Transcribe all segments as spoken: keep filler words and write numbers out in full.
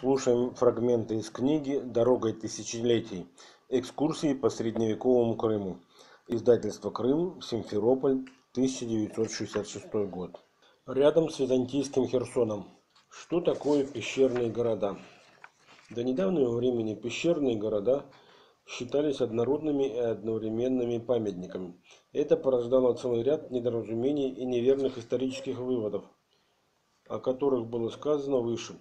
Слушаем фрагменты из книги «Дорогой тысячелетий. Экскурсии по средневековому Крыму». Издательство «Крым», Симферополь, тысяча девятьсот шестьдесят шестой год. Рядом с византийским Херсоном. Что такое пещерные города? До недавнего времени пещерные города считались однородными и одновременными памятниками. Это порождало целый ряд недоразумений и неверных исторических выводов, о которых было сказано выше.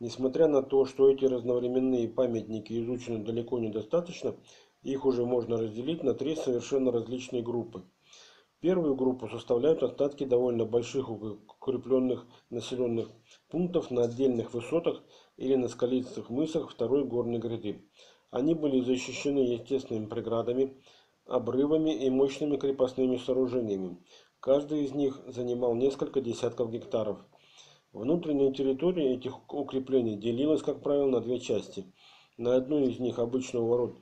Несмотря на то, что эти разновременные памятники изучены далеко недостаточно, их уже можно разделить на три совершенно различные группы. Первую группу составляют остатки довольно больших укрепленных населенных пунктов на отдельных высотах или на скалистых мысах второй горной гряды. Они были защищены естественными преградами, обрывами и мощными крепостными сооружениями. Каждый из них занимал несколько десятков гектаров. Внутренняя территория этих укреплений делилась, как правило, на две части. На одну из них обычно у ворот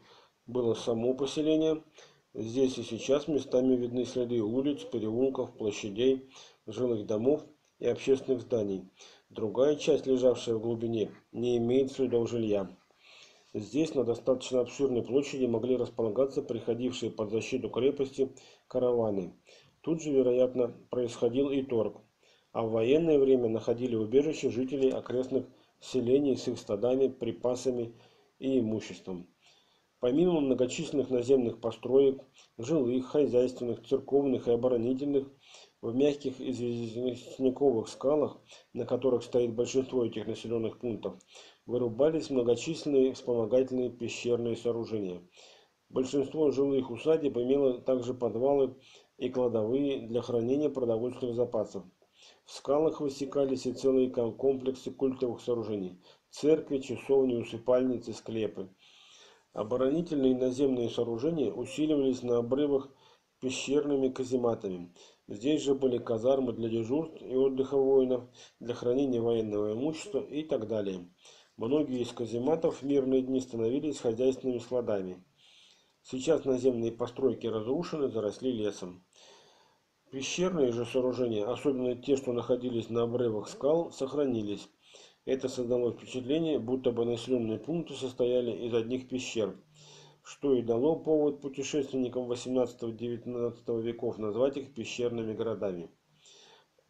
было само поселение. Здесь и сейчас местами видны следы улиц, переулков, площадей, жилых домов и общественных зданий. Другая часть, лежавшая в глубине, не имеет следов жилья. Здесь на достаточно обширной площади могли располагаться приходившие под защиту крепости караваны. Тут же, вероятно, происходил и торг. А в военное время находили убежище жителей окрестных селений с их стадами, припасами и имуществом. Помимо многочисленных наземных построек, жилых, хозяйственных, церковных и оборонительных, в мягких известняковых скалах, на которых стоит большинство этих населенных пунктов, вырубались многочисленные вспомогательные пещерные сооружения. Большинство жилых усадеб имело также подвалы и кладовые для хранения продовольственных запасов. В скалах высекались и целые комплексы культовых сооружений – церкви, часовни, усыпальницы, склепы. Оборонительные наземные сооружения усиливались на обрывах пещерными казематами. Здесь же были казармы для дежурств и отдыха воинов, для хранения военного имущества и так далее. Многие из казематов в мирные дни становились хозяйственными складами. Сейчас наземные постройки разрушены, заросли лесом. Пещерные же сооружения, особенно те, что находились на обрывах скал, сохранились. Это создало впечатление, будто бы населенные пункты состояли из одних пещер, что и дало повод путешественникам восемнадцатого-девятнадцатого веков назвать их пещерными городами.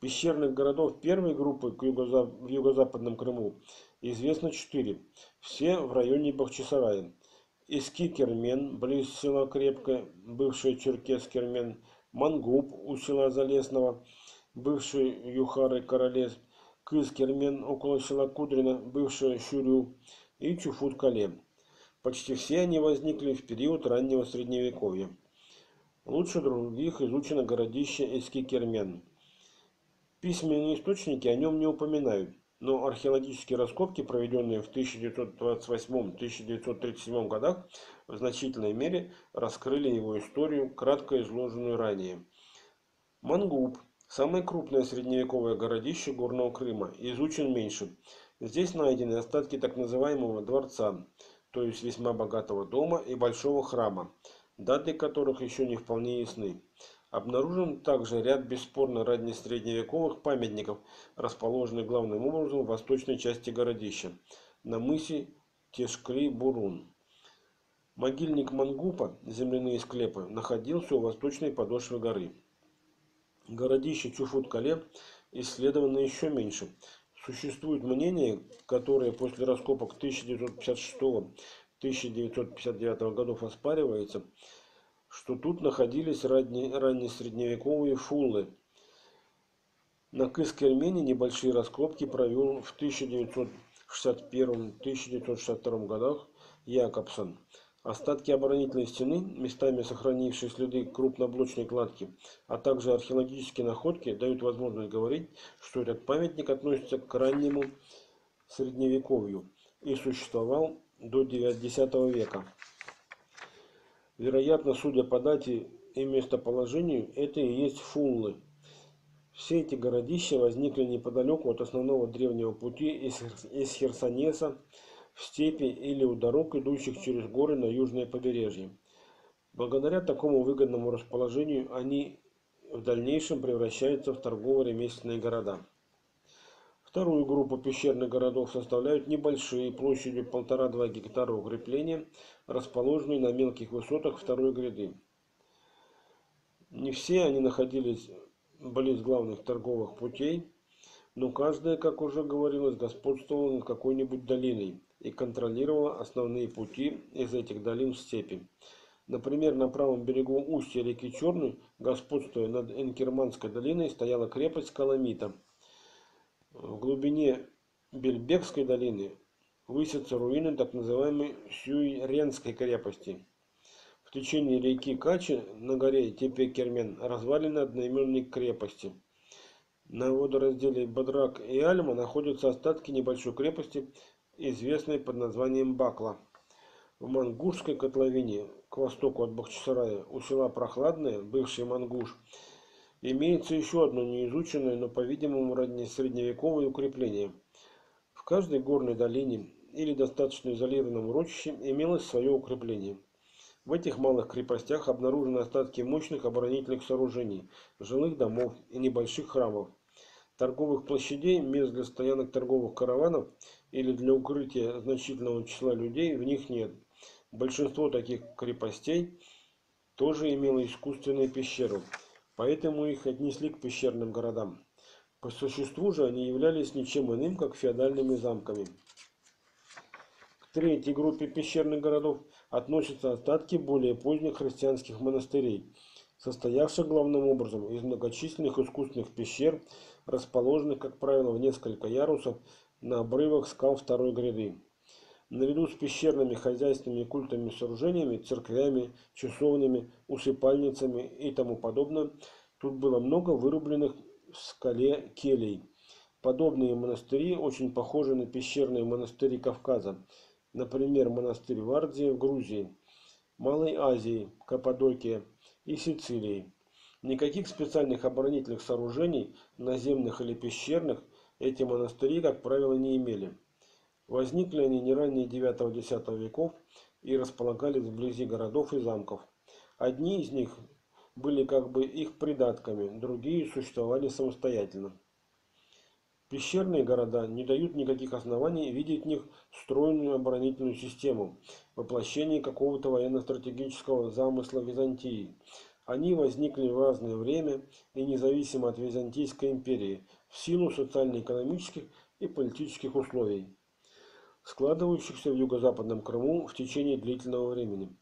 Пещерных городов первой группы в юго-западном Крыму известно четыре, все в районе Бахчисарая. Эски-Кермен, близ села Крепкое, бывшая Черкес-Кермен, Мангуп у села Залесного, бывший Юхары-Королес, Кыз-Кермен около села Кудрина, бывшая Сюрю, и Чуфут-Кале. Почти все они возникли в период раннего Средневековья. Лучше других изучено городище Эски-Кермен. Письменные источники о нем не упоминают, но археологические раскопки, проведенные в тысяча девятьсот двадцать восьмом — тысяча девятьсот тридцать седьмом годах, в значительной мере раскрыли его историю, кратко изложенную ранее. Мангуп, самое крупное средневековое городище Горного Крыма, изучен меньше. Здесь найдены остатки так называемого дворца, то есть весьма богатого дома и большого храма, даты которых еще не вполне ясны. Обнаружен также ряд бесспорно раннесредневековых памятников, расположенных главным образом в восточной части городища, на мысе Тешкли-Бурун. Могильник Мангупа, земляные склепы, находился у восточной подошвы горы. Городище Чуфут-Кале исследовано еще меньше. Существует мнение, которое после раскопок тысяча девятьсот пятьдесят шестого — тысяча девятьсот пятьдесят девятого годов оспаривается, что тут находились ранне, раннесредневековые фуллы. На Кыз-Кермене небольшие раскопки провел в тысяча девятьсот шестьдесят первом — тысяча девятьсот шестьдесят втором годах Якобсон. Остатки оборонительной стены, местами сохранившие следы крупноблочной кладки, а также археологические находки дают возможность говорить, что этот памятник относится к раннему средневековью и существовал до десятого века. Вероятно, судя по дате и местоположению, это и есть фуллы. Все эти городища возникли неподалеку от основного древнего пути из Херсонеса в степи или у дорог, идущих через горы на южное побережье. Благодаря такому выгодному расположению они в дальнейшем превращаются в торгово-ремесленные города. В Вторую группу пещерных городов составляют небольшие, площадью полтора-два гектара укрепления, расположенные на мелких высотах второй гряды. Не все они находились близ главных торговых путей, но каждая, как уже говорилось, господствовала над какой-нибудь долиной и контролировала основные пути из этих долин в степи. Например, на правом берегу устья реки Черной, господствуя над Энкерманской долиной, стояла крепость Каламита. В глубине Бельбекской долины высятся руины так называемой Сюйренской крепости. В течение реки Качи на горе Тепе-Кермен развалины одноименной крепости. На водоразделе Бадрак и Альма находятся остатки небольшой крепости, известной под названием Бакла. В Мангушской котловине, к востоку от Бахчисарая, у села Прохладное, бывший Мангуш, имеется еще одно неизученное, но, по-видимому, средневековое укрепление. В каждой горной долине или достаточно изолированном урочище имелось свое укрепление. В этих малых крепостях обнаружены остатки мощных оборонительных сооружений, жилых домов и небольших храмов, торговых площадей, мест для стоянок торговых караванов или для укрытия значительного числа людей в них нет. Большинство таких крепостей тоже имело искусственные пещеры. Поэтому их отнесли к пещерным городам. По существу же они являлись ничем иным, как феодальными замками. К третьей группе пещерных городов относятся остатки более поздних христианских монастырей, состоявших главным образом из многочисленных искусственных пещер, расположенных, как правило, в несколько ярусов на обрывах скал второй гряды. Наряду с пещерными, хозяйственными и культовыми сооружениями, церквями, часовнями, усыпальницами и тому подобное, тут было много вырубленных в скале келей. Подобные монастыри очень похожи на пещерные монастыри Кавказа, например, монастырь Вардии в Грузии, Малой Азии, Каподольке и Сицилии. Никаких специальных оборонительных сооружений, наземных или пещерных, эти монастыри, как правило, не имели. Возникли они не ранее девятого-десятого веков и располагались вблизи городов и замков. Одни из них были как бы их придатками, другие существовали самостоятельно. Пещерные города не дают никаких оснований видеть в них стройную оборонительную систему, воплощение какого-то военно-стратегического замысла Византии. Они возникли в разное время и независимо от Византийской империи, в силу социально-экономических и политических условий, складывающихся в юго-западном Крыму в течение длительного времени.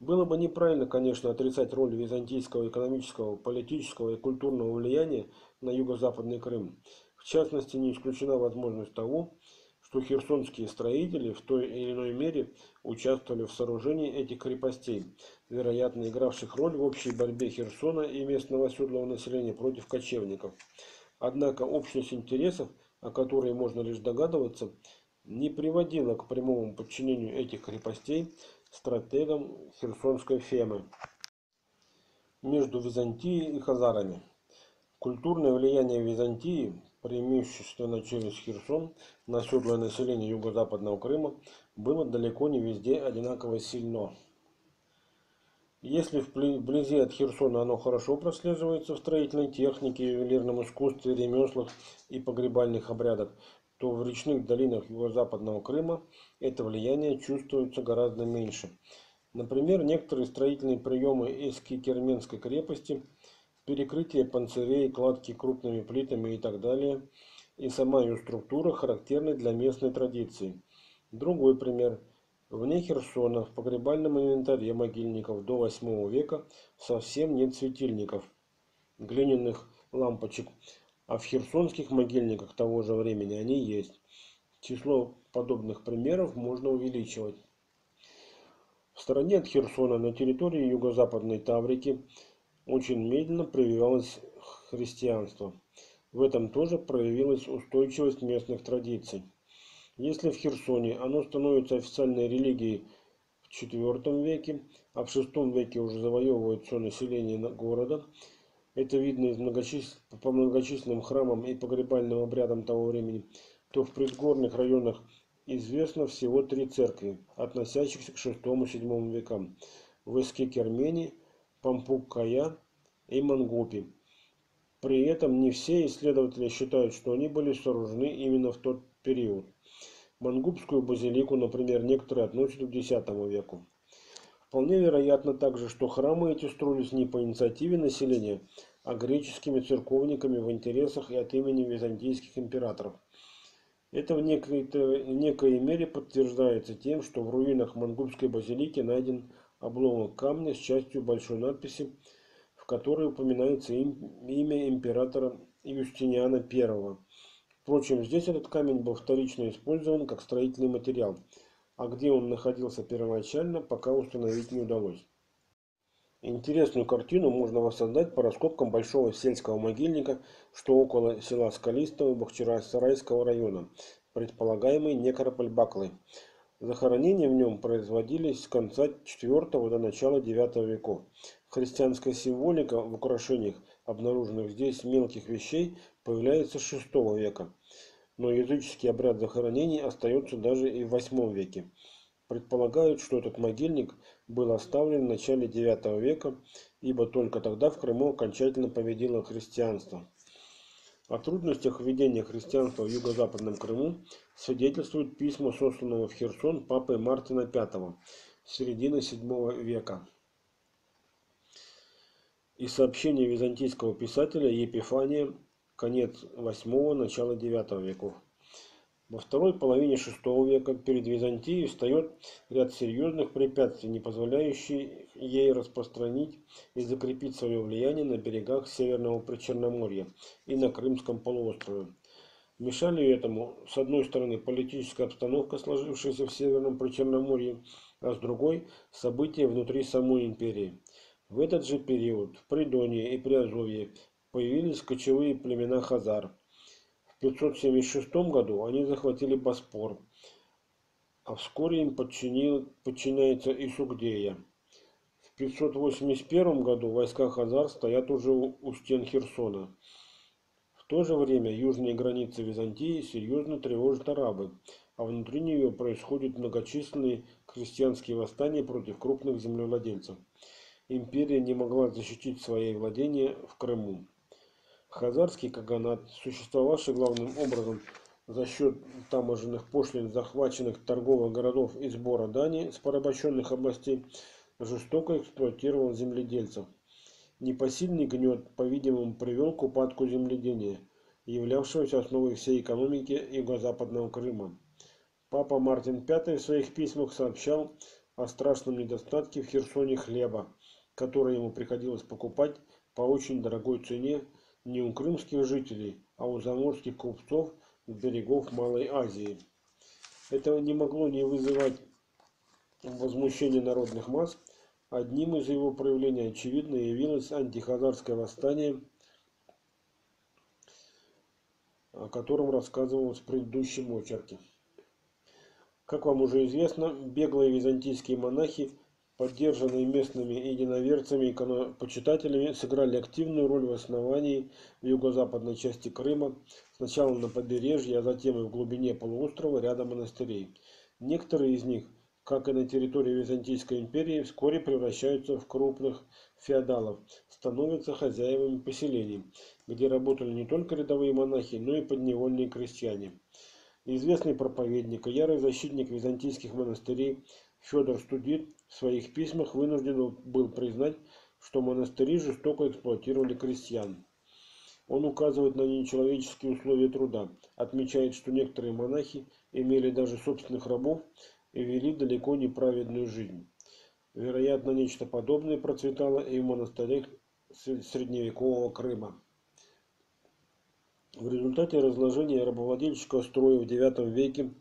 Было бы неправильно, конечно, отрицать роль византийского экономического, политического и культурного влияния на юго-западный Крым. В частности, не исключена возможность того, что херсонские строители в той или иной мере участвовали в сооружении этих крепостей, вероятно, игравших роль в общей борьбе Херсона и местного оседлого населения против кочевников. Однако общность интересов, о которой можно лишь догадываться, не приводило к прямому подчинению этих крепостей стратегам Херсонской Фемы между Византией и хазарами. Культурное влияние Византии, преимущественно через Херсон, на оседлое население юго-западного Крыма было далеко не везде одинаково сильно. Если вблизи от Херсона оно хорошо прослеживается в строительной технике, ювелирном искусстве, ремеслах и погребальных обрядах, то в речных долинах юго-западного Крыма это влияние чувствуется гораздо меньше. Например, некоторые строительные приемы Эски-Керменской крепости, перекрытие панцирей, кладки крупными плитами и так далее, и сама ее структура характерны для местной традиции. Другой пример. Вне Херсона в погребальном инвентаре могильников до восьмого века совсем нет светильников, глиняных лампочек, а в херсонских могильниках того же времени они есть. Число подобных примеров можно увеличивать. В стороне от Херсона, на территории юго-западной Таврики, очень медленно прививалось христианство. В этом тоже проявилась устойчивость местных традиций. Если в Херсоне оно становится официальной религией в четвёртом веке, а в шестом веке уже завоевывает все население города, это видно из многочис... по многочисленным храмам и погребальным обрядам того времени, то в предгорных районах известно всего три церкви, относящихся к шестому-седьмому векам – в Эски-Кермене, Пампук-Кая и Мангупе. При этом не все исследователи считают, что они были сооружены именно в тот период. Мангупскую базилику, например, некоторые относят к десятому веку. Вполне вероятно также, что храмы эти строились не по инициативе населения, а греческими церковниками в интересах и от имени византийских императоров. Это в некой, в некой мере подтверждается тем, что в руинах Мангупской базилики найден обломок камня с частью большой надписи, в которой упоминается им, имя императора Юстиниана первого. Впрочем, здесь этот камень был вторично использован как строительный материал, а где он находился первоначально, пока установить не удалось. Интересную картину можно воссоздать по раскопкам большого сельского могильника, что около села Скалистого Бахчисарайского района, предполагаемый некрополь Баклы. Захоронения в нем производились с конца четвёртого до начала девятого веков. Христианская символика в украшениях, обнаруженных здесь мелких вещей, появляется с шестого века, но языческий обряд захоронений остается даже и в восьмом веке. Предполагают, что этот могильник был оставлен в начале девятого века, ибо только тогда в Крыму окончательно победило христианство. О трудностях введения христианства в юго-западном Крыму свидетельствуют письма, сосланного в Херсон папой Мартина Пятого середины седьмого века. И сообщение византийского писателя Епифания, конец восьмого, начало девятого веков. Во второй половине шестого века перед Византией встает ряд серьезных препятствий, не позволяющих ей распространить и закрепить свое влияние на берегах Северного Причерноморья и на Крымском полуострове. Мешали этому, с одной стороны, политическая обстановка, сложившаяся в Северном Причерноморье, а с другой – события внутри самой империи. В этот же период в Придонье и Приазовье появились кочевые племена хазар. В пятьсот семьдесят шестом году они захватили Боспор, а вскоре им подчинил, подчиняется и Сугдея. В пятьсот восемьдесят первом году войска хазар стоят уже у, у стен Херсона. В то же время южные границы Византии серьезно тревожат арабы, а внутри нее происходят многочисленные крестьянские восстания против крупных землевладельцев. Империя не могла защитить свои владения в Крыму. Хазарский каганат, существовавший главным образом за счет таможенных пошлин, захваченных торговых городов и сбора дани с порабощенных областей, жестоко эксплуатировал земледельцев. Непосильный гнет, по-видимому, привел к упадку земледения, являвшегося основой всей экономики юго-западного Крыма. Папа Мартин Пятый в своих письмах сообщал о страшном недостатке в Херсоне хлеба, который ему приходилось покупать по очень дорогой цене, не у крымских жителей, а у заморских купцов с берегов Малой Азии. Это не могло не вызывать возмущения народных масс. Одним из его проявлений, очевидно, явилось антихазарское восстание, о котором рассказывалось в предыдущем очерке. Как вам уже известно, беглые византийские монахи, поддержанные местными единоверцами и иконопочитателями, сыграли активную роль в основании в юго-западной части Крыма, сначала на побережье, а затем и в глубине полуострова ряда монастырей. Некоторые из них, как и на территории Византийской империи, вскоре превращаются в крупных феодалов, становятся хозяевами поселений, где работали не только рядовые монахи, но и подневольные крестьяне. Известный проповедник и ярый защитник византийских монастырей Федор Студит в своих письмах вынужден был признать, что монастыри жестоко эксплуатировали крестьян. Он указывает на нечеловеческие условия труда, отмечает, что некоторые монахи имели даже собственных рабов и вели далеко не праведную жизнь. Вероятно, нечто подобное процветало и в монастырях средневекового Крыма. В результате разложения рабовладельческого строя в девятом веке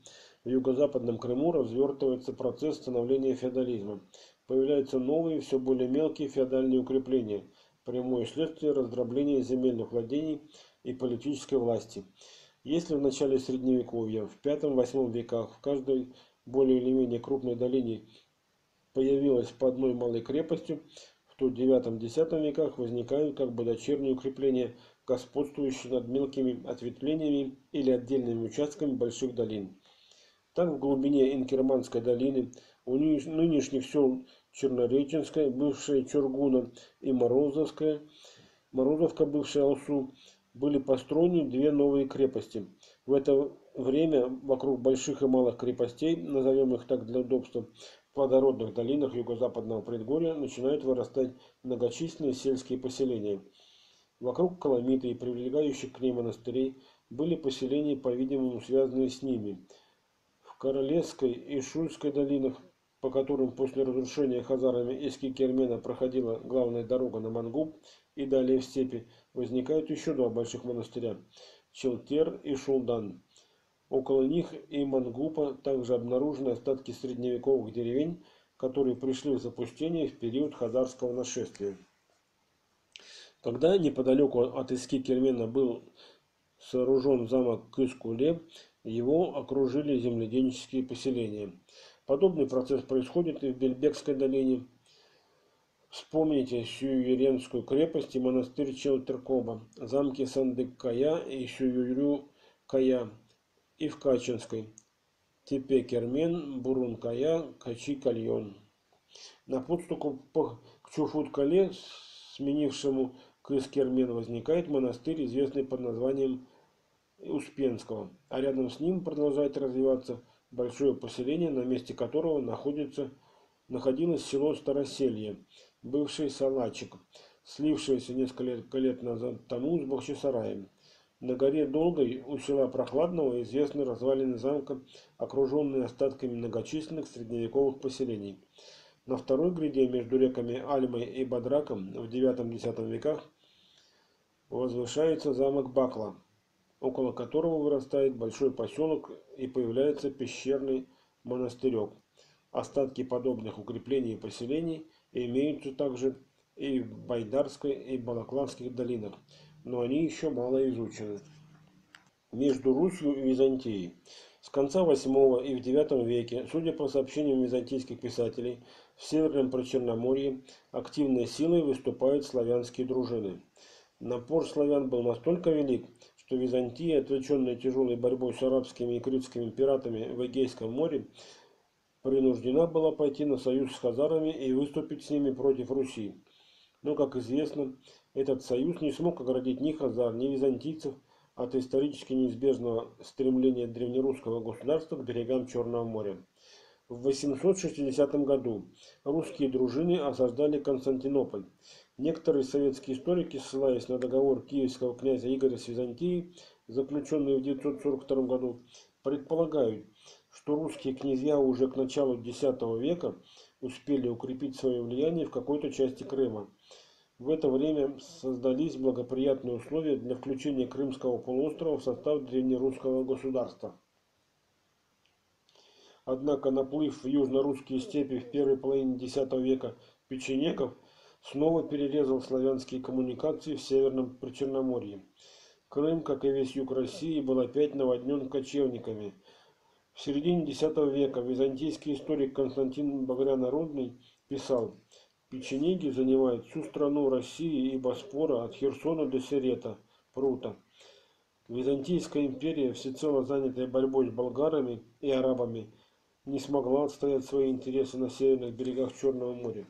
в юго-западном Крыму развертывается процесс становления феодализма. Появляются новые, все более мелкие феодальные укрепления, прямое следствие раздробления земельных владений и политической власти. Если в начале Средневековья, в пятом-восьмом веках в каждой более или менее крупной долине появилось по одной малой крепости, то в девятом-десятом веках возникают как бы дочерние укрепления, господствующие над мелкими ответвлениями или отдельными участками больших долин. Так, в глубине Инкерманской долины, у нынешних сел Чернореченская, бывшая Чургуна и Морозовская, Морозовка, бывшая Алсу, были построены две новые крепости. В это время вокруг больших и малых крепостей, назовем их так для удобства, в плодородных долинах юго-западного предгорья начинают вырастать многочисленные сельские поселения. Вокруг Каламиты и прилегающих к ней монастырей были поселения, по-видимому, связанные с ними. В Королевской и Шульской долинах, по которым после разрушения хазарами Эски-Кермена проходила главная дорога на Мангуп и далее в степи, возникают еще два больших монастыря – Челтер и Шулдан. Около них и Мангупа также обнаружены остатки средневековых деревень, которые пришли в запустение в период хазарского нашествия. Когда неподалеку от Эски-Кермена был сооружен замок Кыску-Ле, его окружили земледельческие поселения. Подобный процесс происходит и в Бельбекской долине. Вспомните Сюйренскую крепость и монастырь Челтеркоба, замки Сандык-Кая и Сююрю-Кая, и в Качинской, Тепе-Кермен, Бурун-Кая, Качи-Кальон. На подступу к Чуфут-Кале, сменившему Кыз-Кермен, возникает монастырь, известный под названием Успенского, а рядом с ним продолжает развиваться большое поселение, на месте которого находится, находилось село Староселье, бывший Салачик, слившееся несколько лет назад тому с Бахчисараем. На горе Долгой у села Прохладного известны развалины замка, окруженные остатками многочисленных средневековых поселений. На второй гряде между реками Альмой и Бадраком в девятом-десятом веках возвышается замок Бакла, около которого вырастает большой поселок и появляется пещерный монастырек. Остатки подобных укреплений и поселений имеются также и в Байдарской и Балаклавских долинах, но они еще мало изучены. Между Русью и Византией. С конца восьмого и в девятом веке, судя по сообщениям византийских писателей, в Северном Причерноморье активной силой выступают славянские дружины. Напор славян был настолько велик, что Византия, отвлеченная тяжелой борьбой с арабскими и критскими пиратами в Эгейском море, принуждена была пойти на союз с хазарами и выступить с ними против Руси. Но, как известно, этот союз не смог оградить ни хазар, ни византийцев от исторически неизбежного стремления древнерусского государства к берегам Черного моря. В восемьсот шестидесятом году русские дружины осаждали Константинополь. Некоторые советские историки, ссылаясь на договор киевского князя Игоря с Византией, заключенный в девятьсот сорок втором году, предполагают, что русские князья уже к началу десятого века успели укрепить свое влияние в какой-то части Крыма. В это время создались благоприятные условия для включения Крымского полуострова в состав древнерусского государства. Однако наплыв в южно-русские степи в первой половине десятого века печенегов снова перерезал славянские коммуникации в Северном Причерноморье. Крым, как и весь юг России, был опять наводнен кочевниками. В середине десятого века византийский историк Константин Багрянородный писал: «Печенеги занимают всю страну России и Боспора от Херсона до Серета, Прута». Византийская империя, всецело занятая борьбой с болгарами и арабами, не смогла отстоять свои интересы на северных берегах Черного моря.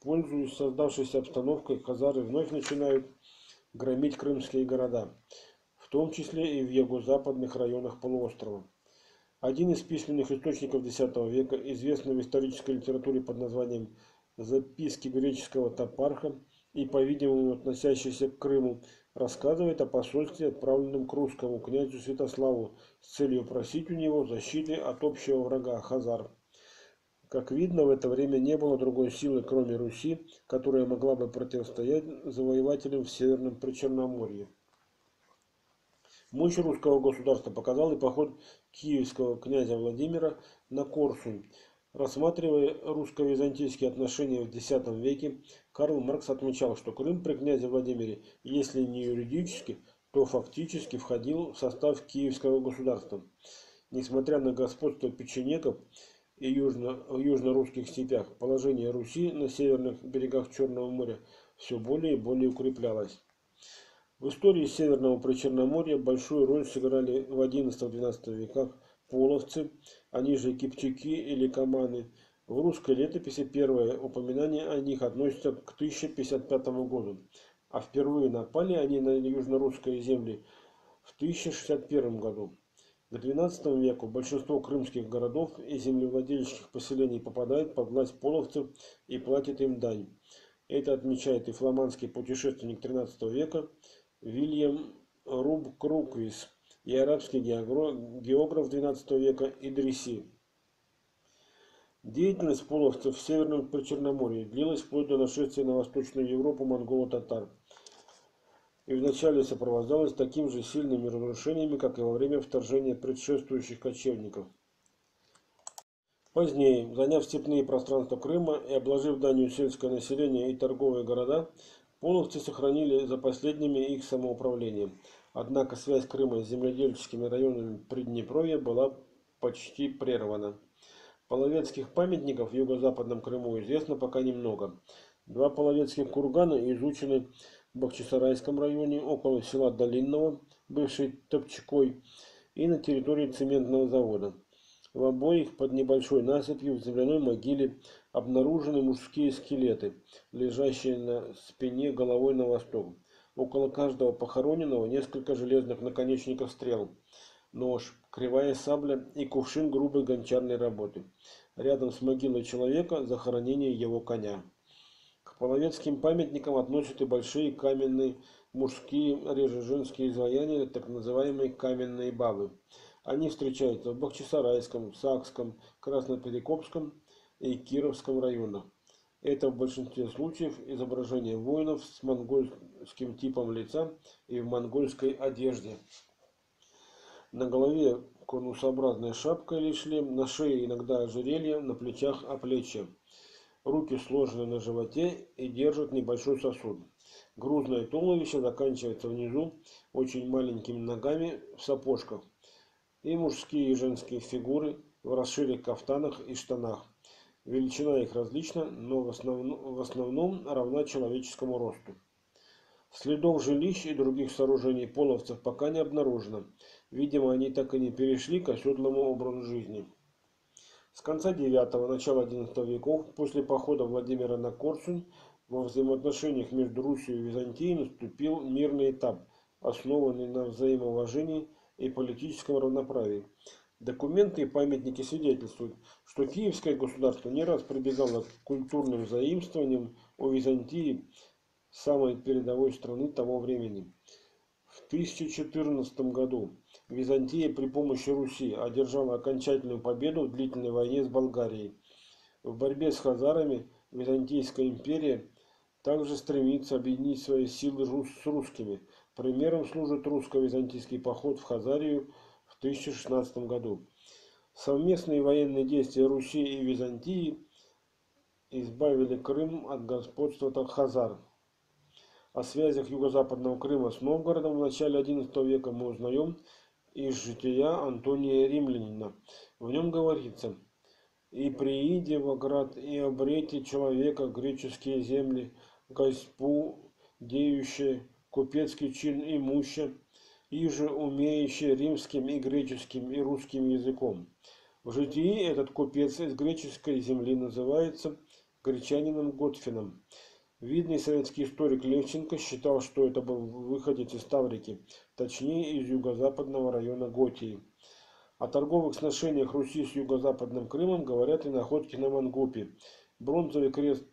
Пользуясь создавшейся обстановкой, хазары вновь начинают громить крымские города, в том числе и в юго-западных районах полуострова. Один из письменных источников десятого века, известный в исторической литературе под названием «Записки греческого топарха» и, по-видимому, относящийся к Крыму, рассказывает о посольстве, отправленном к русскому князю Святославу с целью просить у него защиты от общего врага хазар. Как видно, в это время не было другой силы, кроме Руси, которая могла бы противостоять завоевателям в Северном Причерноморье. Мощь русского государства показал и поход киевского князя Владимира на Корсун. Рассматривая русско-византийские отношения в десятом веке, Карл Маркс отмечал, что Крым при князе Владимире, если не юридически, то фактически входил в состав киевского государства. Несмотря на господство печенегов и южно, в южно-русских степях, положение Руси на северных берегах Черного моря все более и более укреплялось. В истории Северного Причерноморья большую роль сыграли в одиннадцатом-двенадцатом веках половцы, они же кипчаки или каманы. В русской летописи первое упоминание о них относится к тысяча пятьдесят пятому году, а впервые напали они на южно-русские земли в тысяча шестьдесят первом году. К двенадцатому веку большинство крымских городов и землевладельческих поселений попадает под власть половцев и платит им дань. Это отмечает и фламандский путешественник тринадцатого века Вильям Руб Круквис, и арабский географ двенадцатого века Идриси. Деятельность половцев в Северном Причерноморье длилась вплоть до нашествия на Восточную Европу монголо-татар и вначале сопровождалась таким же сильными разрушениями, как и во время вторжения предшествующих кочевников. Позднее, заняв степные пространства Крыма и обложив данью сельское население и торговые города, половцы сохранили за последними их самоуправление. Однако связь Крыма с земледельческими районами Приднепровья была почти прервана. Половецких памятников в юго-западном Крыму известно пока немного. Два половецких кургана изучены в Бахчисарайском районе, около села Долинного, бывшей Топчакой, и на территории цементного завода. В обоих под небольшой насыпью в земляной могиле обнаружены мужские скелеты, лежащие на спине головой на восток. Около каждого похороненного несколько железных наконечников стрел, нож, кривая сабля и кувшин грубой гончарной работы. Рядом с могилой человека захоронение его коня. К половецким памятникам относят и большие каменные мужские, реже женские изваяния, так называемые каменные бабы. Они встречаются в Бахчисарайском, Сакском, Красноперекопском и Кировском районах. Это в большинстве случаев изображение воинов с монгольским типом лица и в монгольской одежде. На голове конусообразная шапка или шлем, на шее иногда ожерелье, на плечах оплечье. Руки сложены на животе и держат небольшой сосуд. Грузное туловище заканчивается внизу очень маленькими ногами в сапожках. И мужские и женские фигуры в расширенных кафтанах и штанах. Величина их различна, но в основном, в основном равна человеческому росту. Следов жилищ и других сооружений половцев пока не обнаружено. Видимо, они так и не перешли к оседлому образу жизни. С конца девятого – начала одиннадцатого веков, после похода Владимира на Корсун, во взаимоотношениях между Русью и Византией наступил мирный этап, основанный на взаимоуважении и политическом равноправии. Документы и памятники свидетельствуют, что киевское государство не раз прибегало к культурным заимствованиям у Византии, самой передовой страны того времени. В тысяча четырнадцатом году Византия при помощи Руси одержала окончательную победу в длительной войне с Болгарией. В борьбе с хазарами Византийская империя также стремится объединить свои силы с русскими. Примером служит русско-византийский поход в Хазарию в тысяча шестнадцатом году. Совместные военные действия Руси и Византии избавили Крым от господства хазар. О связях юго-западного Крыма с Новгородом в начале одиннадцатого века мы узнаем из жития Антония Римлянина. В нем говорится: «И прииде во град, и обрете человека греческие земли, госпу деющие, купецкий чин имуще, и же умеющие римским и греческим и русским языком». В житии этот купец из греческой земли называется гречанином Готфином. Видный советский историк Левченко считал, что это был выходец из Таврики, точнее из юго-западного района Готии. О торговых сношениях Руси с юго-западным Крымом говорят и находки на Мангупе. Бронзовый крест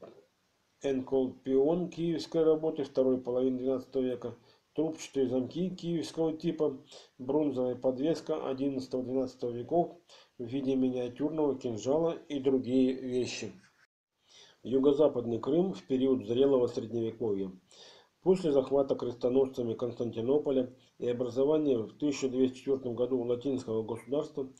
Энколпион киевской работы второй половины двенадцатого века, трубчатые замки киевского типа, бронзовая подвеска одиннадцатого-двенадцатого веков в виде миниатюрного кинжала и другие вещи. Юго-западный Крым в период зрелого средневековья. После захвата крестоносцами Константинополя и образования в тысяча двести четвёртом году латинского государства,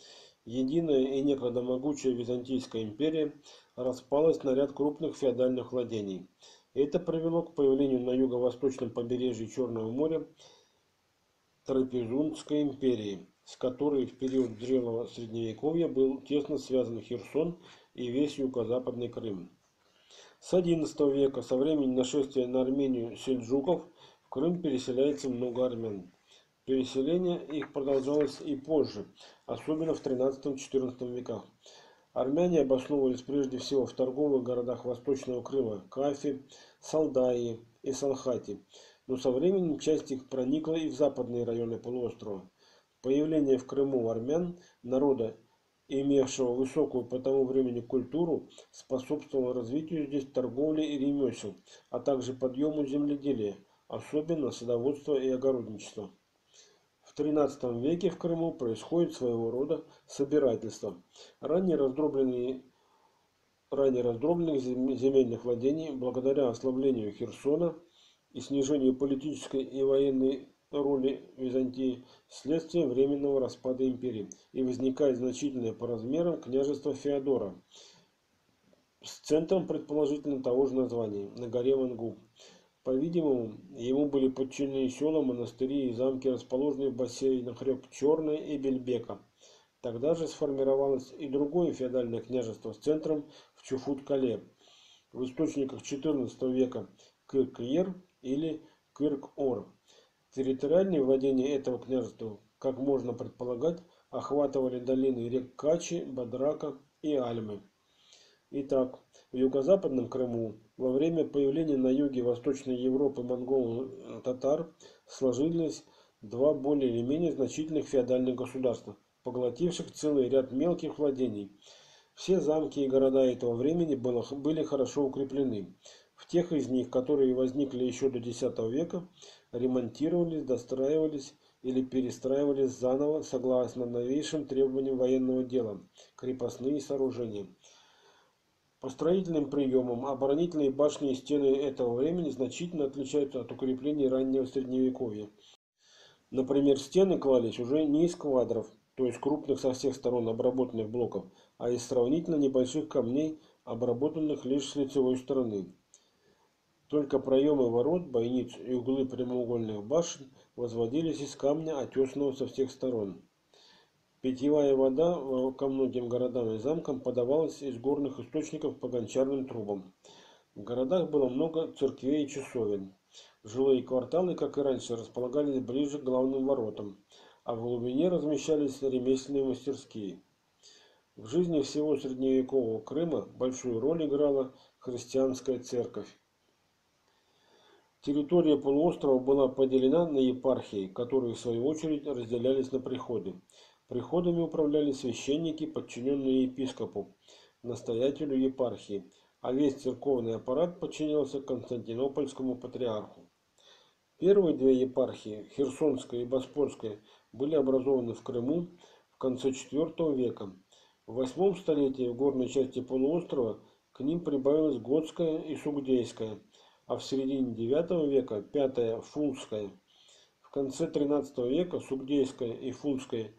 единая и некогда могучая Византийская империя распалась на ряд крупных феодальных владений. Это привело к появлению на юго-восточном побережье Черного моря Трапезундской империи, с которой в период зрелого средневековья был тесно связан Херсон и весь юго-западный Крым. С одиннадцатого века, со времени нашествия на Армению сельджуков, в Крым переселяется много армян. Переселение их продолжалось и позже, особенно в тринадцатом-четырнадцатом веках. Армяне обосновывались прежде всего в торговых городах Восточного Крыма – Кафе, Салдае и Салхате. но со временем часть их проникла и в западные районы полуострова. Появление в Крыму армян, народа, имевшего высокую по тому времени культуру, способствовало развитию здесь торговли и ремесел, а также подъему земледелия, особенно садоводства и огородничества. В тринадцатом веке в Крыму происходит своего рода собирательство. Ранее раздробленные Ранее раздробленных земельных владений, благодаря ослаблению Херсона и снижению политической и военной роли Византии, вследствие временного распада империи, и возникает значительное по размерам княжество Феодора с центром, предположительно, того же названия, на горе Мангуп. По-видимому, ему были подчинены села, монастыри и замки, расположенные в бассейнах рек Черной и Бельбека. Тогда же сформировалось и другое феодальное княжество с центром в Чуфут-Кале, в источниках четырнадцатого века Кырк-Ер или Кырк-Ор. Территориальные владения этого княжества, как можно предполагать, охватывали долины рек Качи, Бадрака и Альмы. Итак, в юго-западном Крыму во время появления на юге Восточной Европы монгол-татар сложились два более или менее значительных феодальных государства, поглотивших целый ряд мелких владений. Все замки и города этого времени были хорошо укреплены. В тех из них, которые возникли еще до десятого века, ремонтировались, достраивались или перестраивались заново согласно новейшим требованиям военного дела крепостные сооружения. По строительным приемам оборонительные башни и стены этого времени значительно отличаются от укреплений раннего средневековья. Например, стены клались уже не из квадров, то есть крупных со всех сторон обработанных блоков, а из сравнительно небольших камней, обработанных лишь с лицевой стороны. Только проемы ворот, бойниц и углы прямоугольных башен возводились из камня, отесанного со всех сторон. Питьевая вода ко многим городам и замкам подавалась из горных источников по гончарным трубам. В городах было много церквей и часовен. Жилые кварталы, как и раньше, располагались ближе к главным воротам, а в глубине размещались ремесленные мастерские. В жизни всего средневекового Крыма большую роль играла христианская церковь. Территория полуострова была поделена на епархии, которые в свою очередь разделялись на приходы. Приходами управляли священники, подчиненные епископу, настоятелю епархии, а весь церковный аппарат подчинялся Константинопольскому патриарху. Первые две епархии, Херсонская и Боспорская, были образованы в Крыму в конце четвёртого века. В восьмом столетии в горной части полуострова к ним прибавилась Готская и Сугдейская, а в середине девятого века – Пятая Фулская. В конце тринадцатого века Сугдейская и Фулская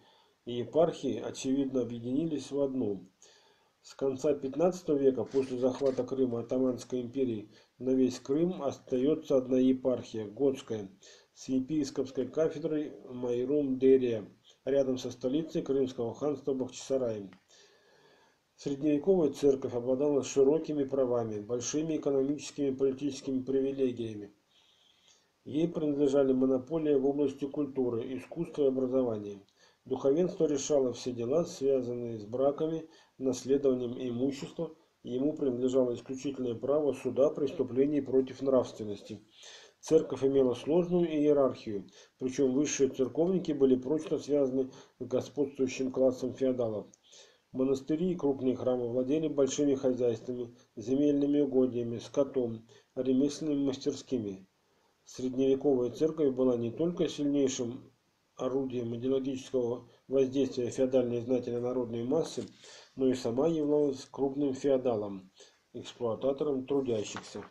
епархии, очевидно, объединились в одну. С конца пятнадцатого века, после захвата Крыма Отоманской империей, на весь Крым остается одна епархия – Готская, с епископской кафедрой Майрум-Дерия, рядом со столицей Крымского ханства Бахчисараем. Средневековая церковь обладала широкими правами, большими экономическими и политическими привилегиями. Ей принадлежали монополия в области культуры, искусства и образования. Духовенство решало все дела, связанные с браками, наследованием имущества. Ему принадлежало исключительное право суда преступлений против нравственности. Церковь имела сложную иерархию, причем высшие церковники были прочно связаны с господствующим классом феодалов. Монастыри и крупные храмы владели большими хозяйствами, земельными угодьями, скотом, ремесленными мастерскими. Средневековая церковь была не только сильнейшим орудием идеологического воздействия феодальной знати на народные массы, но и сама являлась крупным феодалом, эксплуататором трудящихся.